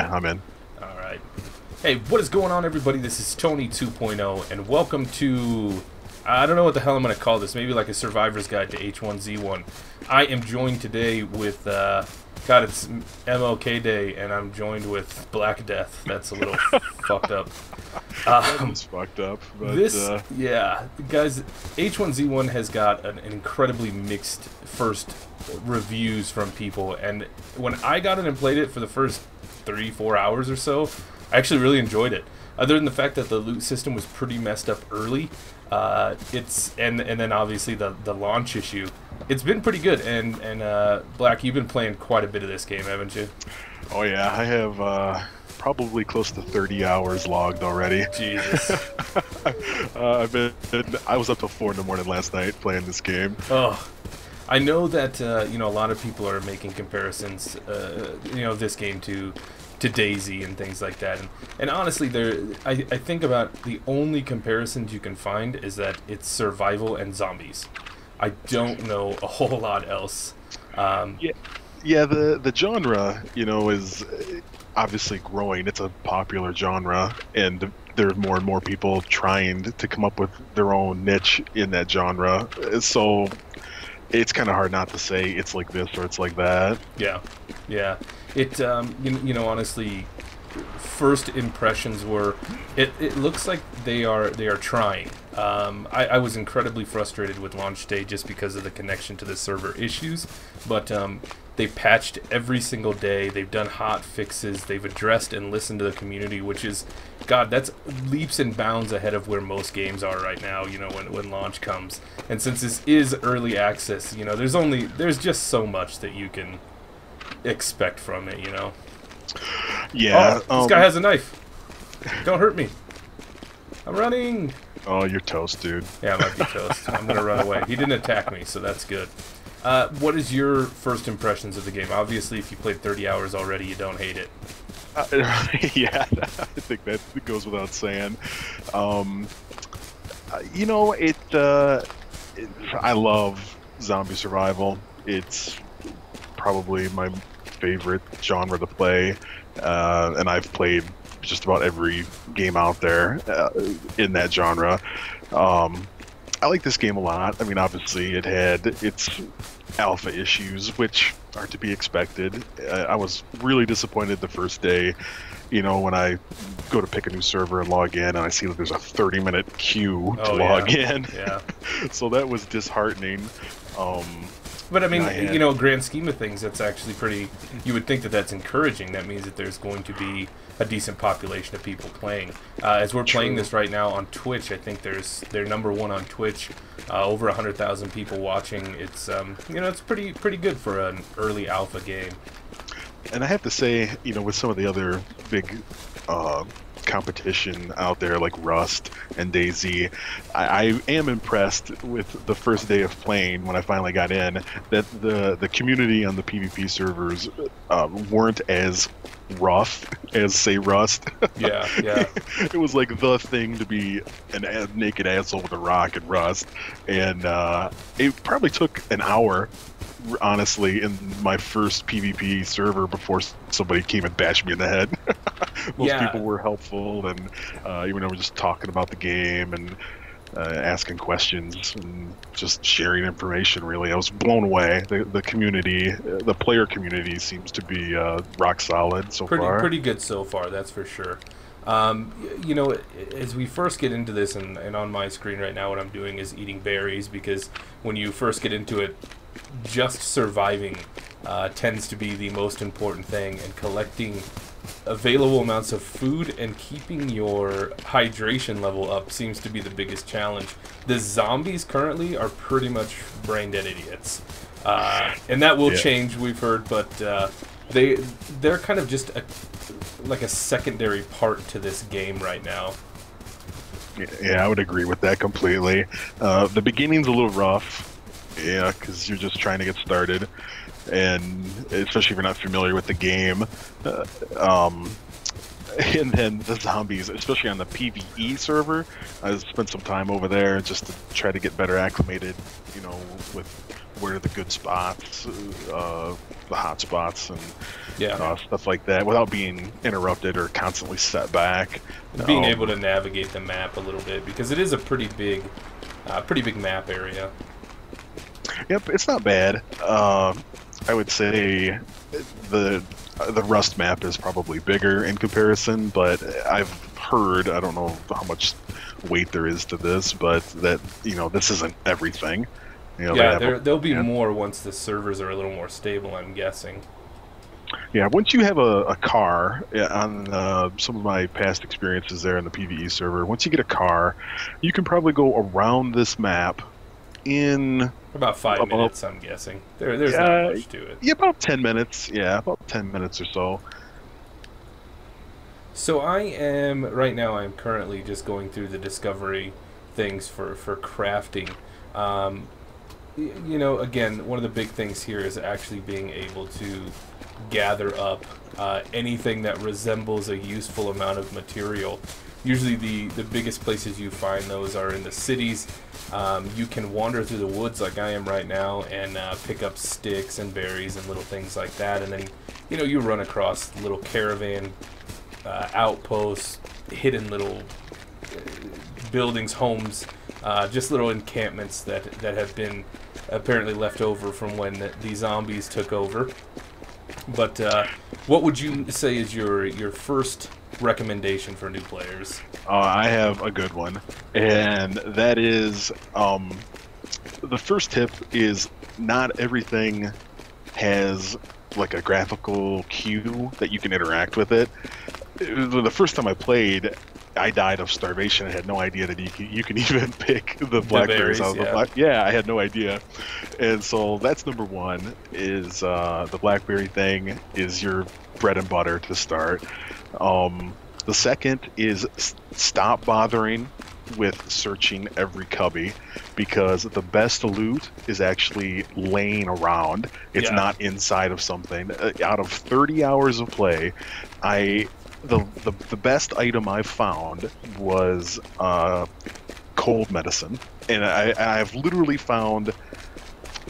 Yeah, I'm in. Alright. Hey, what is going on, everybody? This is Tony 2.0, and welcome to... I don't know what the hell I'm going to call this. Maybe like a survivor's guide to H1Z1. I am joined today with... God, it's MLK Day, and I'm joined with Black Death. That's a little fucked up. It's fucked up. But, yeah, guys, H1Z1 has got an incredibly mixed first reviews from people, and when I got it and played it for the first 3-4 hours or so, I actually really enjoyed it. Other than the fact that the loot system was pretty messed up early, and then obviously the launch issue. It's been pretty good, and Black, you've been playing quite a bit of this game, haven't you? Oh yeah, I have probably close to 30 hours logged already. Jesus. I was up till 4 in the morning last night playing this game. Oh, I know that you know, a lot of people are making comparisons, you know, this game to DayZ and things like that, and honestly, I think about the only comparisons you can find is that it's survival and zombies. I don't know a whole lot else. Yeah, the genre, you know, is obviously growing. It's a popular genre, and there are more and more people trying to come up with their own niche in that genre. So it's kind of hard not to say it's like this or it's like that. Yeah, yeah. It, you know, honestly, first impressions were, it looks like they are trying. I was incredibly frustrated with launch day just because of the connection to the server issues, but they patched every single day. They've done hot fixes. They've addressed and listened to the community, which is, God, that's leaps and bounds ahead of where most games are right now, you know, when launch comes. And since this is early access, you know, there's just so much that you can expect from it, you know. Yeah. Oh, this guy has a knife. Don't hurt me. I'm running. Oh, you're toast, dude. Yeah, I might be toast. I'm going to run away. He didn't attack me, so that's good. What is your first impressions of the game? Obviously, if you played 30 hours already, you don't hate it. Yeah, I think that goes without saying. You know, I love zombie survival. It's probably my favorite genre to play, and I've played just about every game out there in that genre. I like this game a lot. I mean, obviously it had its alpha issues, which are to be expected. I was really disappointed the first day, you know, when I go to pick a new server and log in and I see that there's a 30-minute queue to log in. Yeah. So that was disheartening. But I mean, you know, grand scheme of things, that's actually pretty, you would think that that's encouraging. That means that there's going to be a decent population of people playing. As we're playing this right now on Twitch, I think they're #1 on Twitch, over 100,000 people watching. It's, you know, it's pretty good for an early alpha game. And I have to say, you know, with some of the other big competition out there like Rust and DayZ, I am impressed with the first day of playing when I finally got in, that the community on the PvP servers weren't as rough as, say, Rust. Yeah, yeah. It was like the thing to be a naked asshole with a rock and Rust, and it probably took an hour, honestly, in my first PvP server before somebody came and bashed me in the head. Most people were helpful, and even though we're just talking about the game and asking questions and just sharing information, really, I was blown away. The community, the player community, seems to be rock solid so far. Pretty good so far, that's for sure. You know, as we first get into this, and on my screen right now what I'm doing is eating berries, because when you first get into it, just surviving tends to be the most important thing, and collecting available amounts of food and keeping your hydration level up seems to be the biggest challenge. The zombies currently are pretty much brain dead idiots, and that will change, we've heard, but they're kind of just like a secondary part to this game right now. Yeah, I would agree with that completely. The beginning's a little rough. Yeah, because you're just trying to get started, and especially if you're not familiar with the game, And then the zombies, especially on the PvE server, I spent some time over there just to try to get better acclimated, you know, with where are the good spots, the hot spots, and stuff like that, without being interrupted or constantly set back. And being able to navigate the map a little bit, because it is a pretty big map area. Yep, it's not bad. I would say the Rust map is probably bigger in comparison, but I've heard, I don't know how much weight there is to this, but that, you know, this isn't everything. You know, yeah, there'll be more once the servers are a little more stable, I'm guessing. Yeah, once you have a car, on some of my past experiences there in the PvE server, once you get a car, you can probably go around this map in about 5 minutes, I'm guessing. There's not much to it. Yeah, about 10 minutes. Yeah, about 10 minutes or so. So I am right now. I'm currently just going through the discovery things for crafting. You know, again, one of the big things here is actually being able to gather up anything that resembles a useful amount of material. Usually the biggest places you find those are in the cities. You can wander through the woods like I am right now and pick up sticks and berries and little things like that. And then, you know, you run across little caravan outposts, hidden little buildings, homes, just little encampments that have been apparently left over from when the zombies took over. But what would you say is your first recommendation for new players? I have a good one, and that is the first tip is not everything has like a graphical cue that you can interact with it. The first time I played, I died of starvation. I had no idea that you can even pick the blackberries out of the black. Yeah, I had no idea. And so that's number one, is the blackberry thing is your bread and butter to start. The second is stop bothering with searching every cubby, because the best loot is actually laying around. It's not inside of something. Out of 30 hours of play, the best item I found was cold medicine, and I've literally found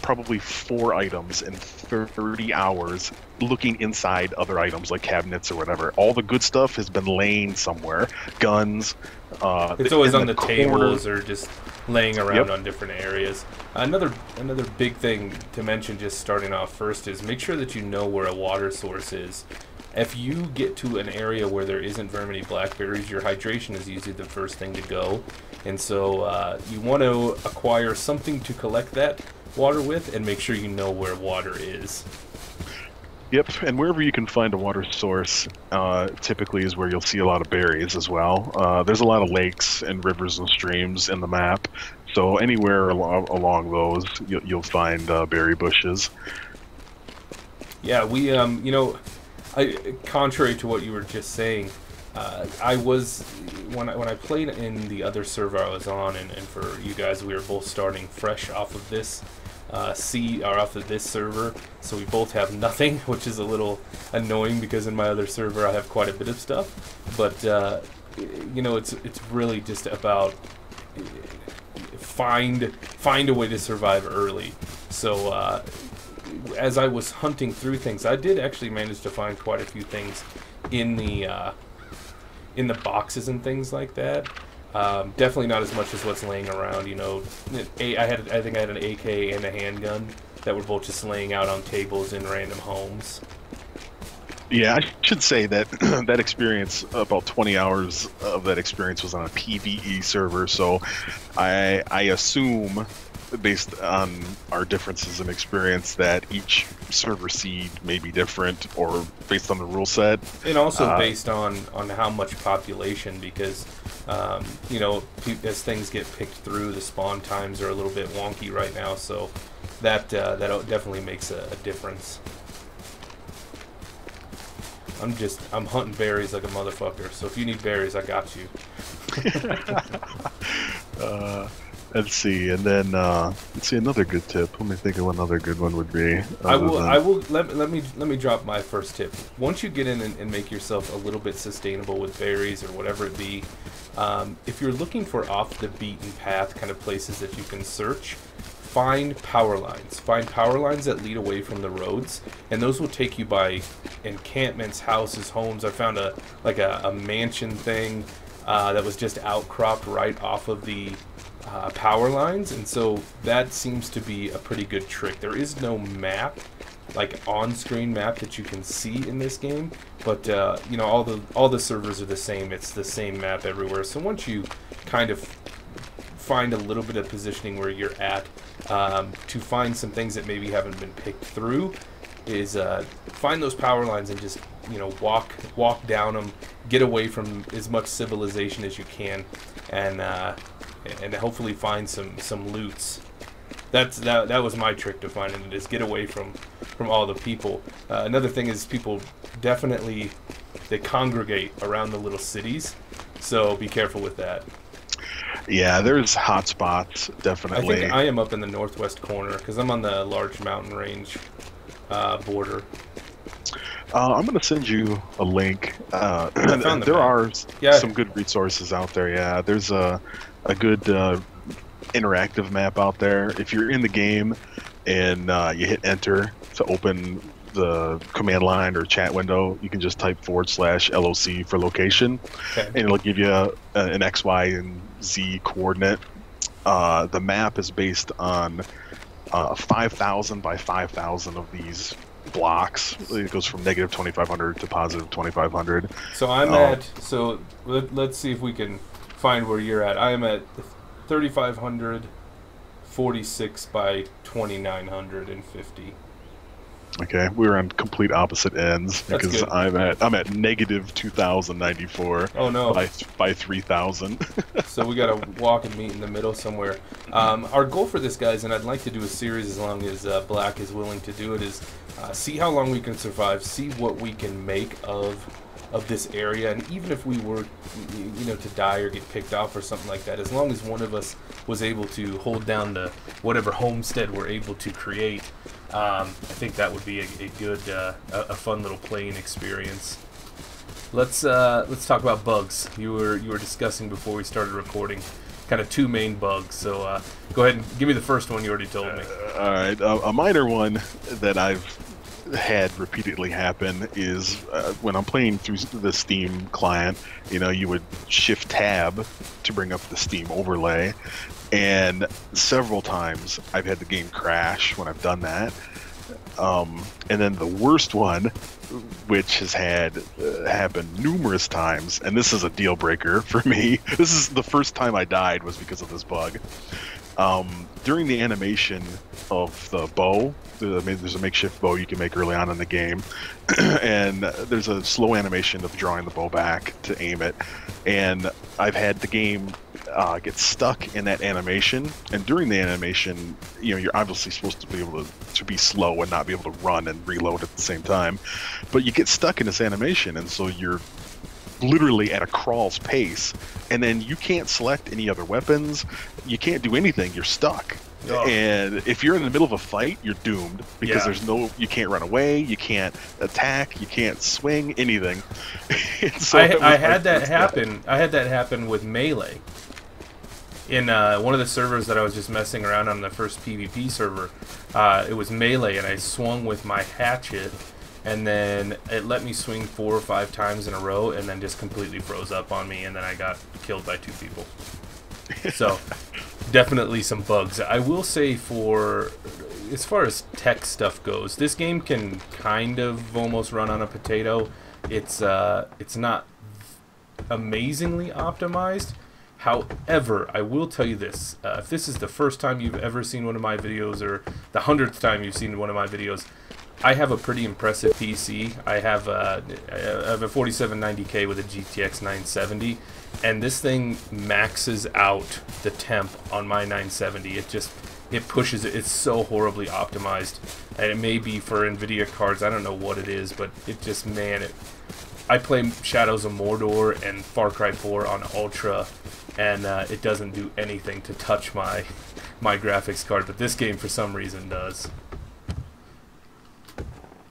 probably 4 items in 30 hours looking inside other items like cabinets or whatever. All the good stuff has been laying somewhere. Guns. It's always on the tables or just laying around on different areas. Another big thing to mention, just starting off first, is make sure that you know where a water source is. If you get to an area where there isn't very many blackberries, your hydration is usually the first thing to go. And so you want to acquire something to collect that water with, and make sure you know where water is. Yep, and wherever you can find a water source typically is where you'll see a lot of berries as well. There's a lot of lakes and rivers and streams in the map, so anywhere along those you'll find berry bushes. Yeah, we, you know, contrary to what you were just saying, I was, when I played in the other server I was on, and for you guys, we were both starting fresh off of this off of this server, so we both have nothing, which is a little annoying because in my other server I have quite a bit of stuff. But you know, it's really just about find a way to survive early. So as I was hunting through things, I did actually manage to find quite a few things in the boxes and things like that. Definitely not as much as what's laying around. You know, I think I had an AK and a handgun that were both just laying out on tables in random homes. Yeah, I should say that that experience, about 20 hours of that experience, was on a PvE server, so I assume, based on our differences in experience, that each server seed may be different, or based on the rule set, and also based on how much population, because you know, as things get picked through, the spawn times are a little bit wonky right now, so that that definitely makes a difference. I'm hunting berries like a motherfucker, so if you need berries, I got you. Let's see, and then let's see another good tip. Let me think of another good one would be. Let me drop my first tip. Once you get in and make yourself a little bit sustainable with berries or whatever it be, if you're looking for off the beaten path kind of places that you can search, find power lines. Find power lines that lead away from the roads, and those will take you by encampments, houses, homes. I found a mansion thing that was just outcropped right off of the power lines, and so that seems to be a pretty good trick. There is no map, like on-screen map, that you can see in this game, but you know, all the servers are the same. It's the same map everywhere. So once you kind of find a little bit of positioning where you're at, to find some things that maybe haven't been picked through, is find those power lines and just, you know, walk down them, get away from as much civilization as you can, and hopefully find some loots. That was my trick to finding it, is get away from all the people. Another thing is, people definitely, they congregate around the little cities, so be careful with that. Yeah, there's hot spots, definitely. I think I am up in the northwest corner because I'm on the large mountain range border. I'm going to send you a link. There are some good resources out there. Yeah, there's a good interactive map out there. If you're in the game and you hit enter to open the command line or chat window, you can just type /LOC for location, okay, and it'll give you an X, Y, and Z coordinate. The map is based on 5,000 by 5,000 of these blocks. It goes from -2500 to +2500. So I'm let's see if we can find where you're at. I am at 3,546 by 2,950. Okay, we're on complete opposite ends because I'm at -2,094. Oh no, by 3,000. So we gotta walk and meet in the middle somewhere. Our goal for this, guys, and I'd like to do a series as long as Black is willing to do it, is see how long we can survive, see what we can make of this area, and even if we were, you know, to die or get picked off or something like that, as long as one of us was able to hold down the whatever homestead we're able to create, I think that would be a good, a fun little playing experience. Let's talk about bugs. You were discussing before we started recording, kind of two main bugs. So go ahead and give me the first one you already told me. All right, a minor one that I've had repeatedly happen is when I'm playing through the Steam client, you know, you would shift tab to bring up the Steam overlay, and several times I've had the game crash when I've done that. And then the worst one, which has had happened numerous times, and this is a deal breaker for me, this is the first time I died was because of this bug. During the animation of the bow, there's a makeshift bow you can make early on in the game, and there's a slow animation of drawing the bow back to aim it, and I've had the game get stuck in that animation, and during the animation, you know, you're obviously supposed to be able to be slow and not be able to run and reload at the same time, but you get stuck in this animation, and so you're literally at a crawl's pace, and then you can't select any other weapons, you can't do anything, you're stuck. Oh. And if you're in the middle of a fight, you're doomed, because there's no, you can't run away, you can't attack, you can't swing, anything. So I had that happen. I had that happen with Melee in one of the servers that I was just messing around on, the first PvP server. It was Melee, and I swung with my hatchet, and then it let me swing 4 or 5 times in a row, and then just completely froze up on me, and then I got killed by 2 people. So definitely some bugs. I will say, for as far as tech stuff goes, this game can kind of almost run on a potato. It's not amazingly optimized. However, I will tell you this, if this is the first time you've ever seen one of my videos, or the 100th time you've seen one of my videos, I have a pretty impressive PC. I have a 4790K with a GTX 970, and this thing maxes out the temp on my 970. It pushes it. It's so horribly optimized, and it may be for NVIDIA cards. I don't know what it is, but it just, man, I play Shadows of Mordor and Far Cry 4 on Ultra, and it doesn't do anything to touch my graphics card, but this game for some reason does.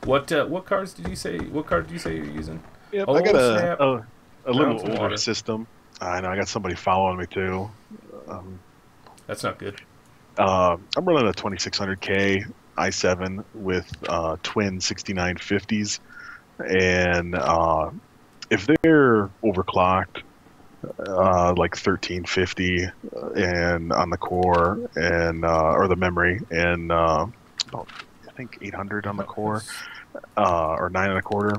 What card did you say you're using? Yep, I got a little older system. I know I got somebody following me too. That's not good. I'm running a 2600K i7 with twin 6950s, and if they're overclocked, like 1350, and on the core and or the memory, and I think 800 on the core, or 9 1/4,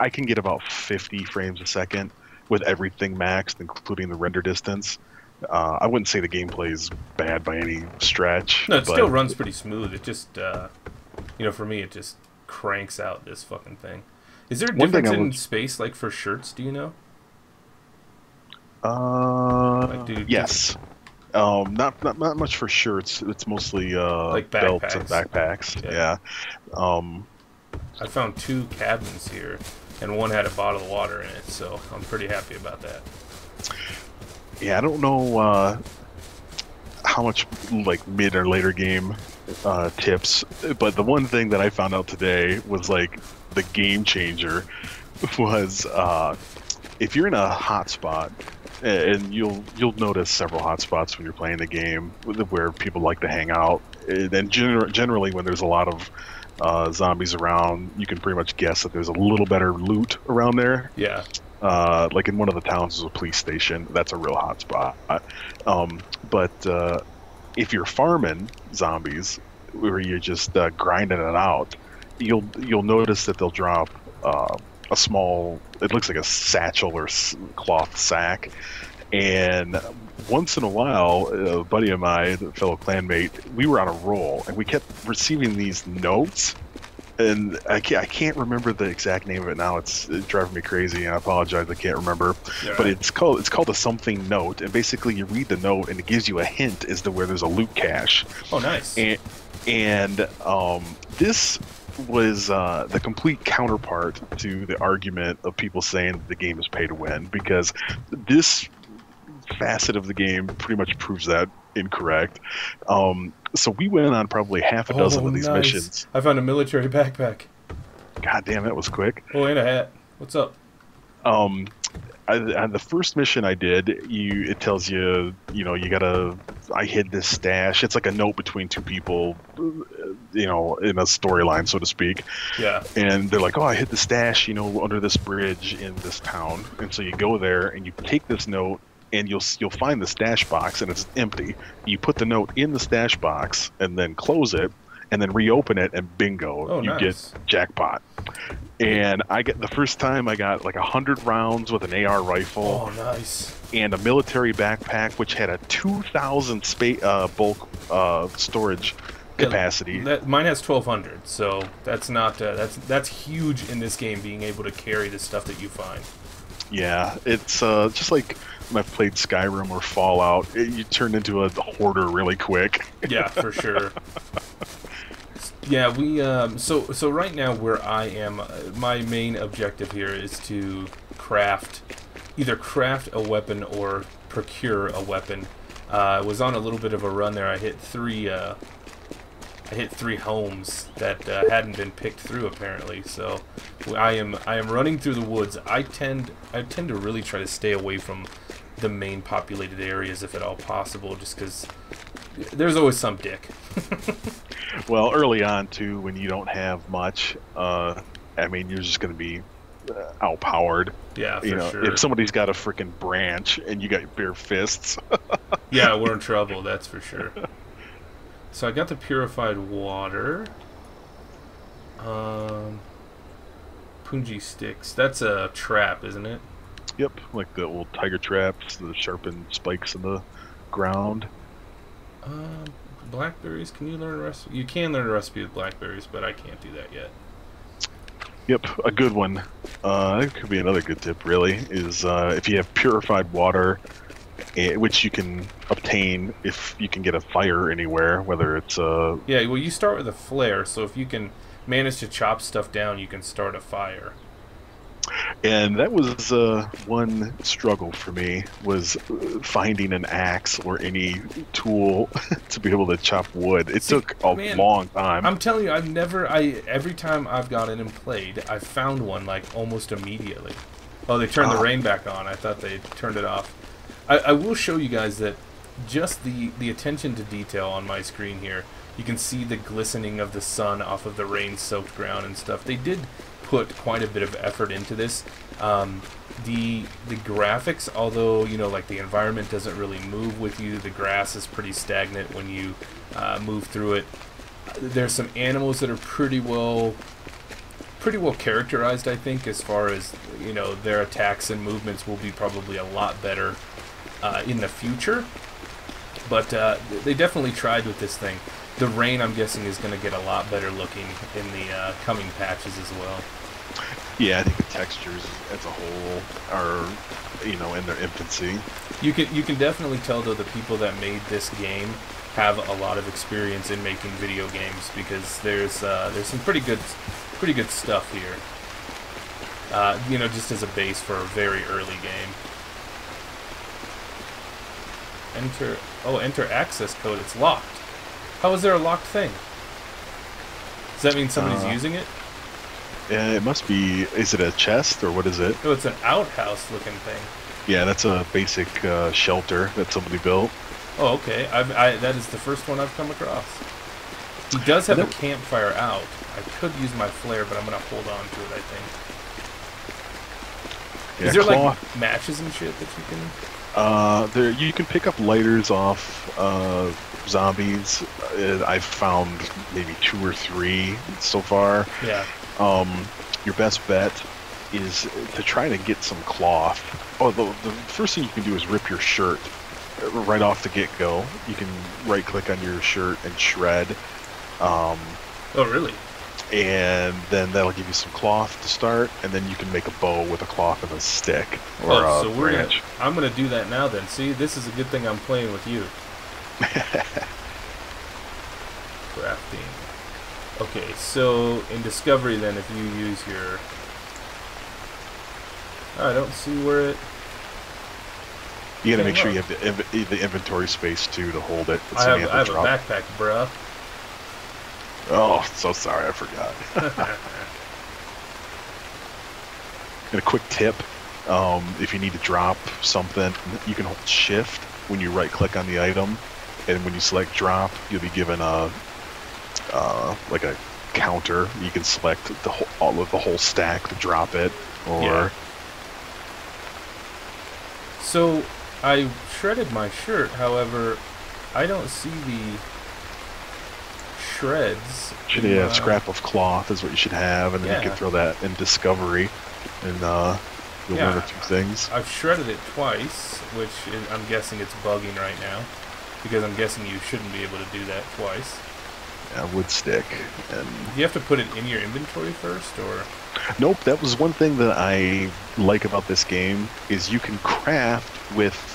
I can get about 50 frames a second with everything maxed, including the render distance. I wouldn't say the gameplay is bad by any stretch. No, it still runs pretty smooth. It just, you know, for me, it just cranks out this fucking thing. Is there a difference in space, like for shirts? Do you know? Like, dude, yes. Not much for shirts. It's mostly like belts and backpacks. Yeah. I found 2 cabins here, and one had a bottle of water in it, so I'm pretty happy about that. Yeah, I don't know how much like mid or later game tips, but the one thing that I found out today was like the game changer was if you're in a hotspot, and you'll notice several hotspots when you're playing the game where people like to hang out, and generally when there's a lot of zombies around, you can pretty much guess that there's a little better loot around there. Yeah. Like in one of the towns is a police station. That's a real hot spot. But if you're farming zombies, where you're just grinding it out, you'll notice that they'll drop a small, it looks like a satchel or cloth sack, and once in a while, a buddy of mine, a fellow clanmate, we were on a roll, and we kept receiving these notes. And I can't remember the exact name of it now. It's driving me crazy, and I apologize. I can't remember. Yeah. But it's called a something note, and basically you read the note, and it gives you a hint as to where there's a loot cache. Oh, nice. And this was the complete counterpart to the argument of people saying that the game is pay to win, because this facet of the game pretty much proves that incorrect. So we went on probably half a dozen of these missions. I found a military backpack. God damn, that was quick. Oh, and a hat. What's up? On the first mission I did, it tells you, you gotta. I hid this stash. It's like a note between two people, in a storyline, so to speak. Yeah. And they're like, oh, I hid the stash, under this bridge in this town. And so you go there and you take this note. And you'll find the stash box, and it's empty. You put the note in the stash box, and then close it, and then reopen it, and bingo, oh, you nice. Get jackpot. And the first time I got like 100 rounds with an AR rifle. Oh, nice. And a military backpack, which had a 2,000 bulk storage capacity. Mine has 1,200, so that's not that's huge in this game, being able to carry the stuff that you find. Yeah, it's just like when I've played Skyrim or Fallout, you turn into a hoarder really quick. Yeah, for sure. Yeah, we so right now where I am, my main objective here is to either craft a weapon or procure a weapon. I was on a little bit of a run there. I hit 3 homes that hadn't been picked through apparently, so I am running through the woods. I tend to really try to stay away from the main populated areas if at all possible, just because there's always some dick. Well, early on too, when you don't have much, I mean, you're just going to be outpowered. Yeah, for sure. If somebody's got a freaking branch and you got your bare fists. Yeah, we're in trouble, that's for sure. So I got the purified water. Punji sticks. That's a trap, isn't it? Yep, like the old tiger traps, the sharpened spikes in the ground. Blackberries. Can you learn a recipe? You can learn a recipe with blackberries, but I can't do that yet. Yep, a good one. That could be another good tip, really, is if you have purified water, which you can obtain if you can get a fire anywhere, whether it's a... Yeah, well, you start with a flare, so if you can manage to chop stuff down, you can start a fire. And that was one struggle for me, was finding an axe or any tool to be able to chop wood. It took a long time. I'm telling you, I've never, every time I've gone in and played, I've found one like almost immediately. Oh, they turned the rain back on. I thought they turned it off. I will show you guys that just the attention to detail on my screen here. You can see the glistening of the sun off of the rain-soaked ground and stuff. They did put quite a bit of effort into this. The graphics, although, you know, like the environment doesn't really move with you, the grass is pretty stagnant when you move through it. There's some animals that are pretty well characterized, I think, as far as, you know, their attacks and movements will be probably a lot better in the future. But they definitely tried with this thing. The rain, I'm guessing, is going to get a lot better looking in the coming patches as well. Yeah, I think the textures as a whole are, you know, in their infancy. You can definitely tell, though, the people that made this game have a lot of experience in making video games, because there's some pretty good stuff here. You know, just as a base for a very early game. Enter access code. It's locked. How is there a locked thing? Does that mean somebody's using it? Yeah, it must be. Is it a chest or what is it? Oh, it's an outhouse looking thing. Yeah, that's a basic shelter that somebody built. Oh, okay. That is the first one I've come across. He does have a campfire out. I could use my flare, but I'm gonna hold on to it, I think. Yeah, is there like matches and shit that you can? There you can pick up lighters off zombies. I've found maybe 2 or 3 so far. Yeah. Your best bet is to try to get some cloth. Oh, the first thing you can do is rip your shirt right off the get-go. You can right-click on your shirt and shred. Oh, really? And then that'll give you some cloth to start, and then you can make a bow with a cloth and a stick or a branch. I'm going to do that now then. See, this is a good thing I'm playing with you. Crafting. Okay, so in Discovery then, if you use your... I don't see where it... You gotta make sure you have the inventory space too to hold it. I have a backpack, bruh. Oh, so sorry, I forgot. And a quick tip, if you need to drop something, you can hold shift when you right-click on the item, and when you select drop, you'll be given a, like a counter. You can select the whole, all of the whole stack to drop it, or... Yeah. So, I shredded my shirt, however, I don't see the... shreds. Yeah, a scrap of cloth is what you should have, and then you can throw that in Discovery, and you'll learn a few things. I've shredded it twice, which is, I'm guessing it's bugging right now, because I'm guessing you shouldn't be able to do that twice. Yeah, wood stick. And do you have to put it in your inventory first, or...? Nope, that was one thing that I like about this game, is you can craft with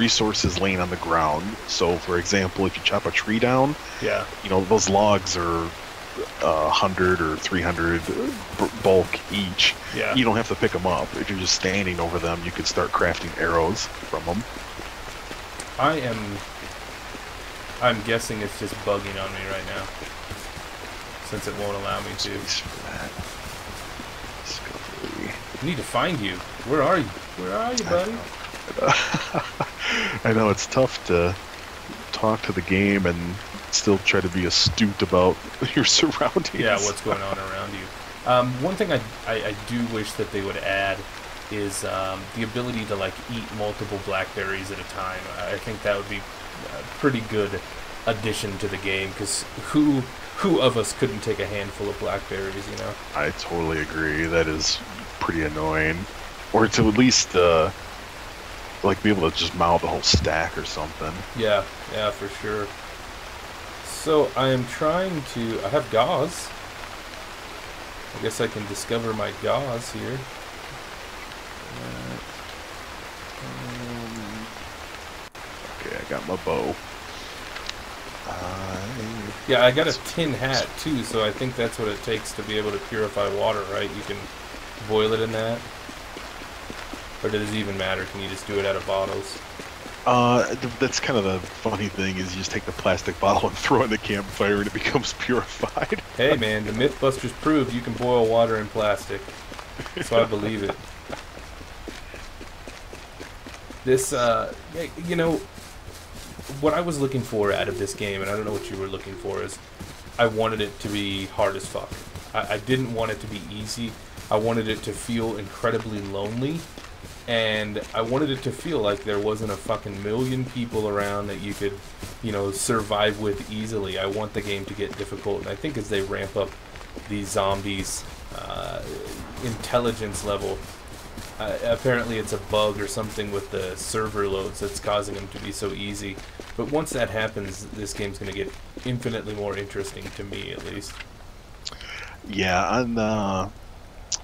resources laying on the ground. So, for example, if you chop a tree down, you know, those logs are 100 or 300 bulk each. Yeah. You don't have to pick them up. If you're just standing over them, you can start crafting arrows from them. I'm guessing it's just bugging on me right now, since it won't allow me to. I need to find you. Where are you? Where are you, buddy? I know it's tough to talk to the game and still try to be astute about your surroundings. Yeah, what's going on around you. One thing I do wish that they would add is the ability to like eat multiple blackberries at a time. I think that would be a pretty good addition to the game, because who of us couldn't take a handful of blackberries, you know? I totally agree. That is pretty annoying. Or to at least... like be able to just mount the whole stack or something. Yeah, yeah, for sure. So I am trying to... I have gauze. I guess I can discover my gauze here. Okay, I got my bow. Yeah, I got a tin hat too, so I think that's what it takes to be able to purify water, right? You can boil it in that? Or does it even matter? Can you just do it out of bottles? That's kind of the funny thing, is you just take the plastic bottle and throw it in the campfire and it becomes purified. Hey man, the Mythbusters proved you can boil water in plastic. So I believe it. This, you know, what I was looking for out of this game, and I don't know what you were looking for, is I wanted it to be hard as fuck. I didn't want it to be easy. I wanted it to feel incredibly lonely. And I wanted it to feel like there wasn't a fucking million people around that you could, you know, survive with easily. I want the game to get difficult, and I think as they ramp up the zombies' intelligence level, apparently it's a bug or something with the server loads that's causing them to be so easy. But once that happens, this game's going to get infinitely more interesting, to me at least. Yeah, I'm,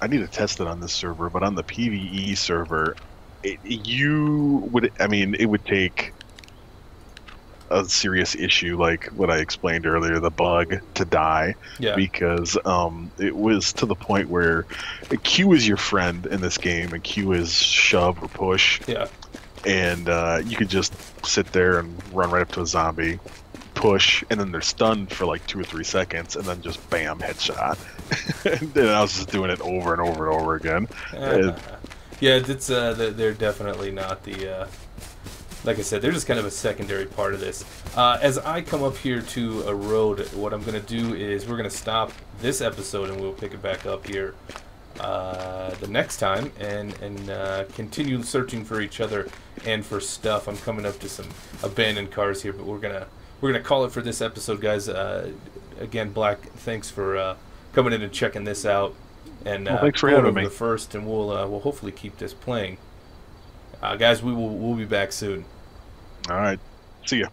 I need to test it on this server, but on the PvE server, it would take a serious issue, like what I explained earlier, the bug, to die. Yeah. Because it was to the point where Q is your friend in this game, and Q is shove or push. Yeah. And you could just sit there and run right up to a zombie, push, and then they're stunned for like 2 or 3 seconds, and then just bam, headshot. And I was just doing it over and over and over again. Yeah, it's they're definitely not the like I said, they're just kind of a secondary part of this. As I come up here to a road, what I'm gonna do is we're gonna stop this episode and we'll pick it back up here the next time and continue searching for each other and for stuff. I'm coming up to some abandoned cars here, but we're gonna call it for this episode, guys. Again, Black, thanks for coming in and checking this out, and well, thanks for having me. And we'll hopefully keep this playing, guys. We'll be back soon. All right, see ya.